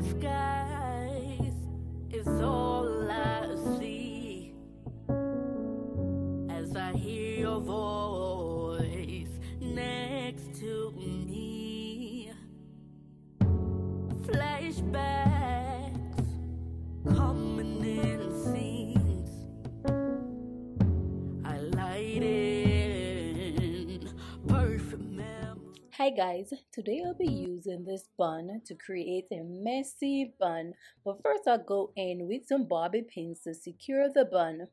gray skies is all I see as I hear your voice next to me. Flashbacks coming in scenes highlighting perfect memories. Hi guys, today I'll be using this bun to create a messy bun, but first I'll go in with some bobby pins to secure the bun.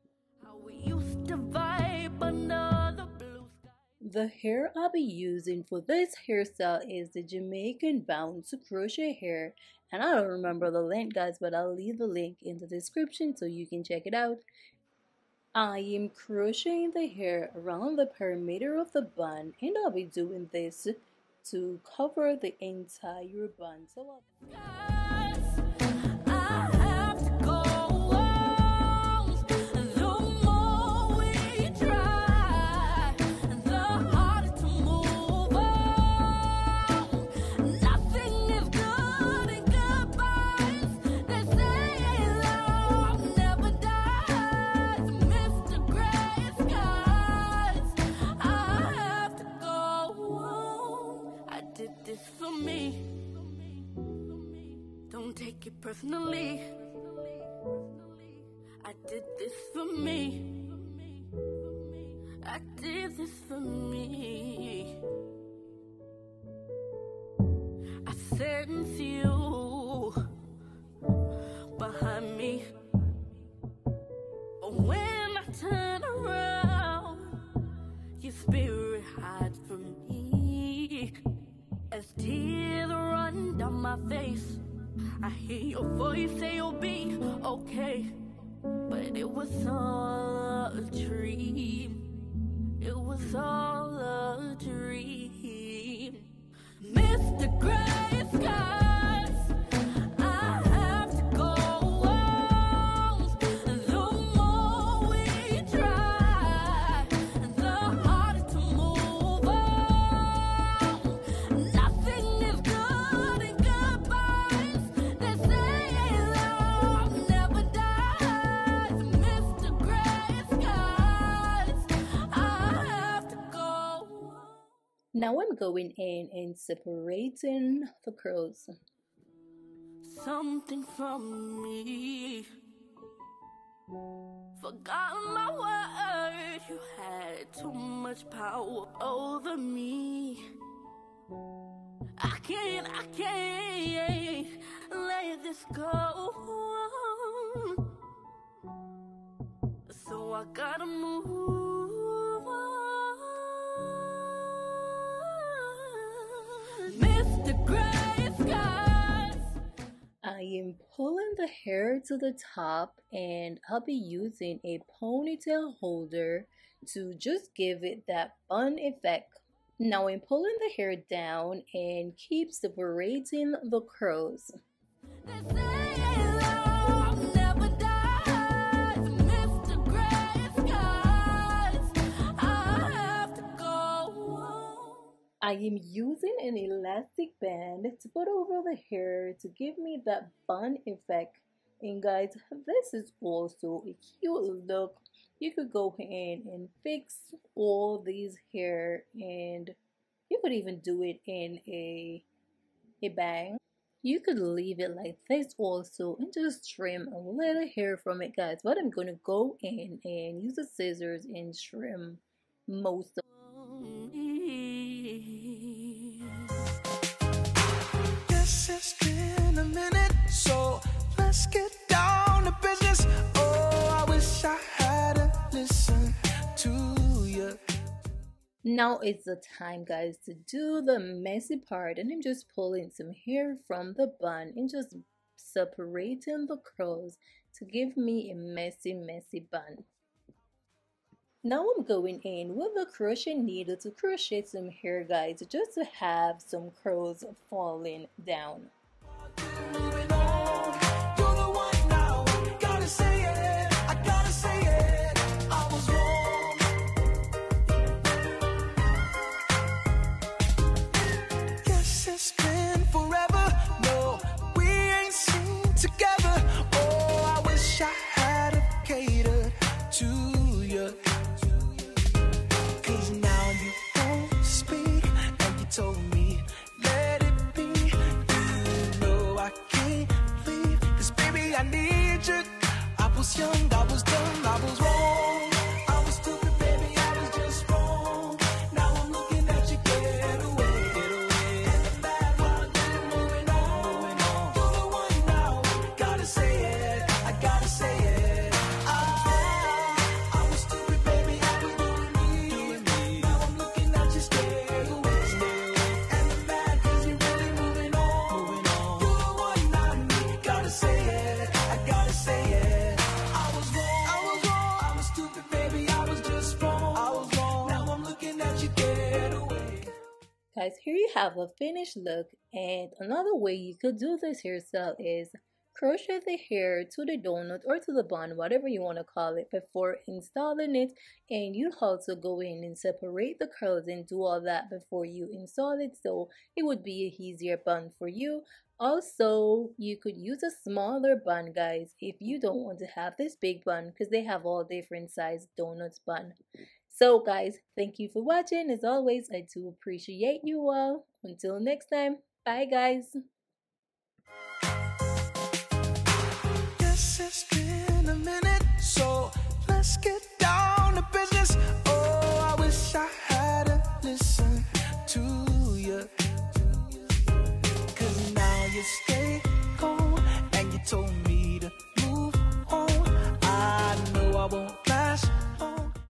The hair I'll be using for this hairstyle is the Jamaican bounce crochet hair, and I don't remember the length guys, but I'll leave the link in the description so you can check it out. I am crocheting the hair around the perimeter of the bun, and I'll be doing this to cover the entire bun. So take it personally. I did this for me. I did this for me. I sense you behind me. But when I turn around, your spirit hides from me. As tears run down my face, I hear your voice say you'll be okay, but it was all a dream. It was all a dream. Mr. Gray Skies, I have to go on. The more we try, the harder to move on. Nothing is good in goodbyes. Now I'm going in and separating the curls. Something from me. Forgot my word. You had too much power over me. I can't let this go. So I gotta move. I am pulling the hair to the top, and I'll be using a ponytail holder to just give it that bun effect. Now I'm pulling the hair down and keep separating the curls. I am using an elastic band to put over the hair to give me that bun effect. And guys, this is also a cute look. You could go in and fix all these hair, and you could even do it in a bang. You could leave it like this also and just trim a little hair from it guys. But I'm gonna go in and use the scissors and trim most of it. Guess it's been a minute, so let's get down to business. Oh, I wish I hadn't listened to you. Now it's the time guys to do the messy part, and I'm just pulling some hair from the bun and just separating the curls to give me a messy bun. Now I'm going in with a crochet needle to crochet some hair guys, just to have some curls falling down. Guess it's been forever. No, we ain't Guys, here you have a finished look, and another way you could do this hairstyle is crochet the hair to the donut or to the bun, whatever you want to call it, before installing it. And you also go in and separate the curls and do all that before you install it, so it would be a easier bun for you. Also, you could use a smaller bun, guys, if you don't want to have this big bun, because they have all different size donuts bun. So guys, thank you for watching. As always, I do appreciate you all. Until next time, bye guys. Yes, it's been a minute, so let's get down to business.